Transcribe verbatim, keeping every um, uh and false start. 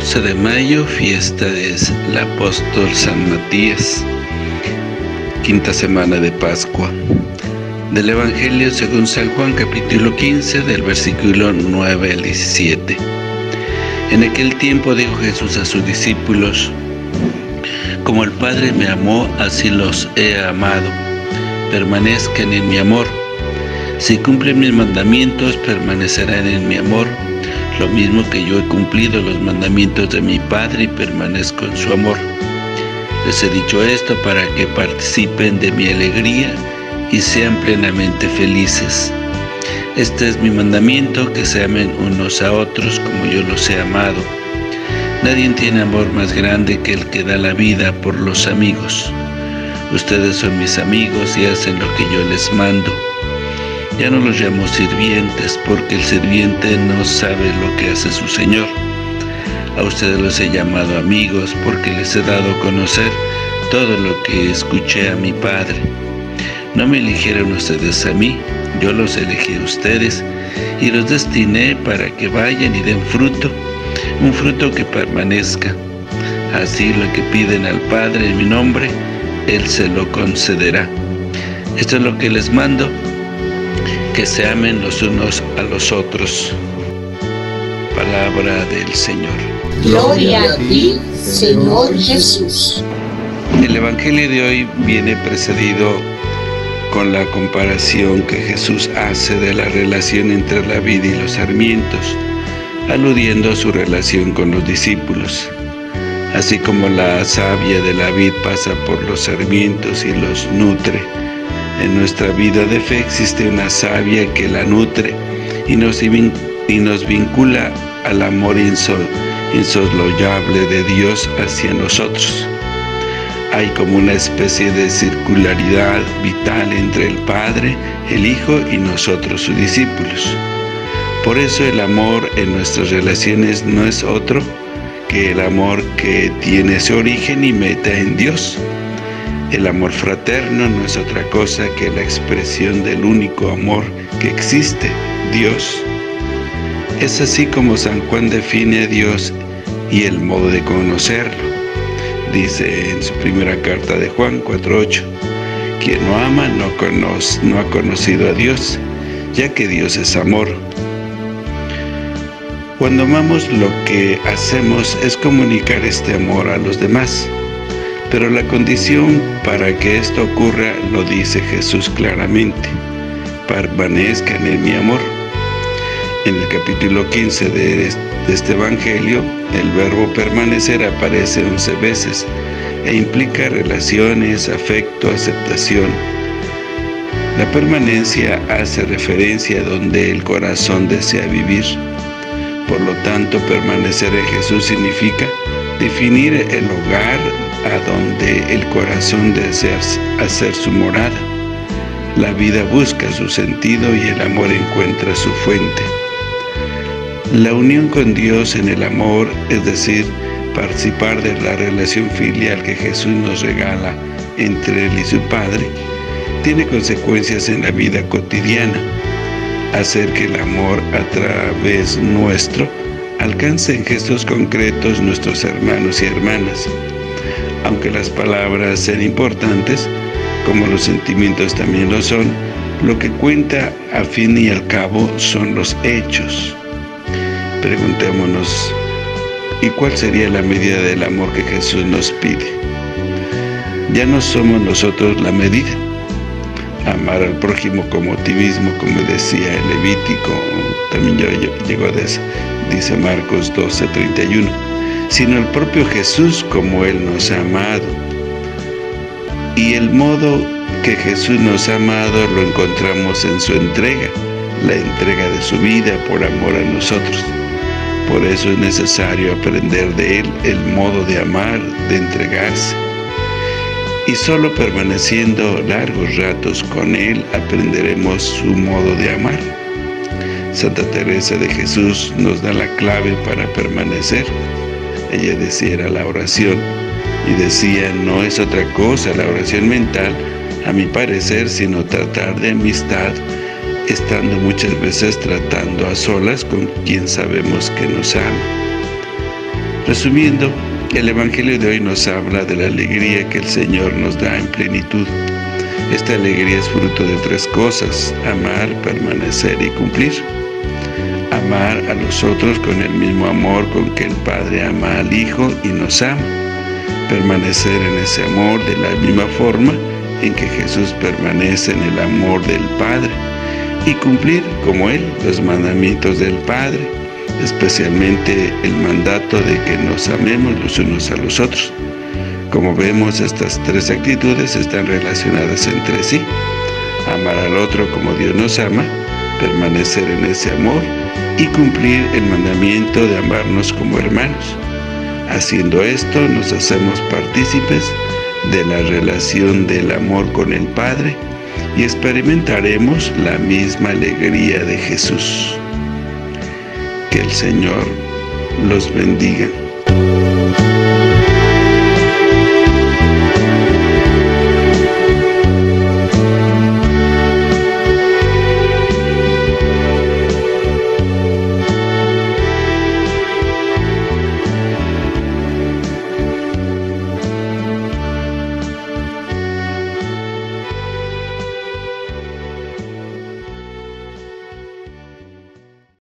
catorce de mayo, fiesta es el apóstol San Matías, quinta semana de Pascua. Del Evangelio según San Juan, capítulo quince, del versículo nueve al diecisiete. En aquel tiempo dijo Jesús a sus discípulos: como el Padre me amó, así los he amado. Permanezcan en mi amor. Si cumplen mis mandamientos, permanecerán en mi amor. Lo mismo que yo he cumplido los mandamientos de mi Padre y permanezco en su amor. Les he dicho esto para que participen de mi alegría y sean plenamente felices. Este es mi mandamiento, que se amen unos a otros como yo los he amado. Nadie tiene amor más grande que el que da la vida por los amigos. Ustedes son mis amigos y hacen lo que yo les mando. Ya no los llamo sirvientes, porque el sirviente no sabe lo que hace su Señor. A ustedes los he llamado amigos, porque les he dado a conocer todo lo que escuché a mi Padre. No me eligieron ustedes a mí, yo los elegí a ustedes, y los destiné para que vayan y den fruto, un fruto que permanezca. Así lo que piden al Padre en mi nombre, Él se lo concederá. Esto es lo que les mando, que se amen los unos a los otros. Palabra del Señor. Gloria a ti, Señor Jesús. El Evangelio de hoy viene precedido con la comparación que Jesús hace de la relación entre la vid y los sarmientos, aludiendo a su relación con los discípulos. Así como la savia de la vid pasa por los sarmientos y los nutre, en nuestra vida de fe existe una savia que la nutre y nos, y nos vincula al amor insoslayable de Dios hacia nosotros. Hay como una especie de circularidad vital entre el Padre, el Hijo y nosotros, sus discípulos. Por eso el amor en nuestras relaciones no es otro que el amor que tiene su origen y meta en Dios. El amor fraterno no es otra cosa que la expresión del único amor que existe, Dios. Es así como San Juan define a Dios y el modo de conocerlo. Dice en su primera carta de Juan cuatro ocho, quien no ama no, conoce, no ha conocido a Dios, ya que Dios es amor. Cuando amamos, lo que hacemos es comunicar este amor a los demás. Pero la condición para que esto ocurra lo dice Jesús claramente: permanezcan en mi amor. En el capítulo quince de este Evangelio, el verbo permanecer aparece once veces e implica relaciones, afecto, aceptación. La permanencia hace referencia a donde el corazón desea vivir. Por lo tanto, permanecer en Jesús significa definir el hogar a donde el corazón desea hacer su morada. La vida busca su sentido y el amor encuentra su fuente. La unión con Dios en el amor, es decir, participar de la relación filial que Jesús nos regala entre Él y su Padre, tiene consecuencias en la vida cotidiana. Hacer que el amor a través nuestro alcance en gestos concretos nuestros hermanos y hermanas. Aunque las palabras sean importantes, como los sentimientos también lo son, lo que cuenta a fin y al cabo son los hechos. Preguntémonos, ¿y cuál sería la medida del amor que Jesús nos pide? Ya no somos nosotros la medida. Amar al prójimo como a ti mismo, como decía el Levítico, también ya llegó a decir, dice Marcos doce treinta y uno, sino el propio Jesús como Él nos ha amado. Y el modo que Jesús nos ha amado lo encontramos en su entrega, la entrega de su vida por amor a nosotros. Por eso es necesario aprender de Él el modo de amar, de entregarse. Y solo permaneciendo largos ratos con Él aprenderemos su modo de amar. Santa Teresa de Jesús nos da la clave para permanecer. Ella decía, era la oración, y decía, no es otra cosa la oración mental, a mi parecer, sino tratar de amistad, estando muchas veces tratando a solas con quien sabemos que nos ama. Resumiendo, el Evangelio de hoy nos habla de la alegría que el Señor nos da en plenitud. Esta alegría es fruto de tres cosas: amar, permanecer y cumplir. Amar a los otros con el mismo amor con que el Padre ama al Hijo y nos ama. Permanecer en ese amor de la misma forma en que Jesús permanece en el amor del Padre. Y cumplir, como Él, los mandamientos del Padre, especialmente el mandato de que nos amemos los unos a los otros. Como vemos, estas tres actitudes están relacionadas entre sí: amar al otro como Dios nos ama, permanecer en ese amor y cumplir el mandamiento de amarnos como hermanos. Haciendo esto, nos hacemos partícipes de la relación del amor con el Padre y experimentaremos la misma alegría de Jesús. Que el Señor los bendiga.